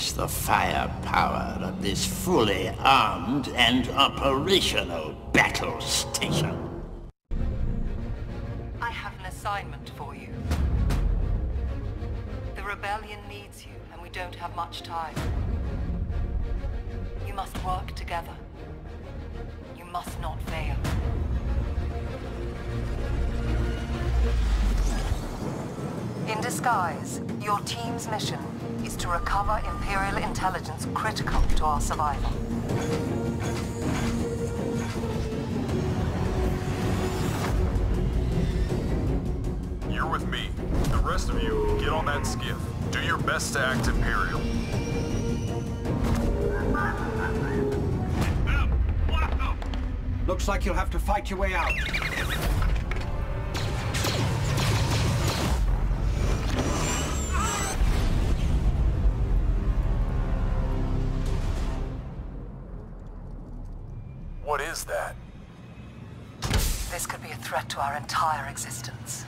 harness the firepower of this fully armed and operational battle station. I have an assignment for you. The rebellion needs you, and we don't have much time. You must work together. You must not fail. In disguise, your team's mission is to recover Imperial intelligence critical to our survival. You're with me. The rest of you, get on that skiff. Do your best to act Imperial. Looks like you'll have to fight your way out. What is that? This could be a threat to our entire existence.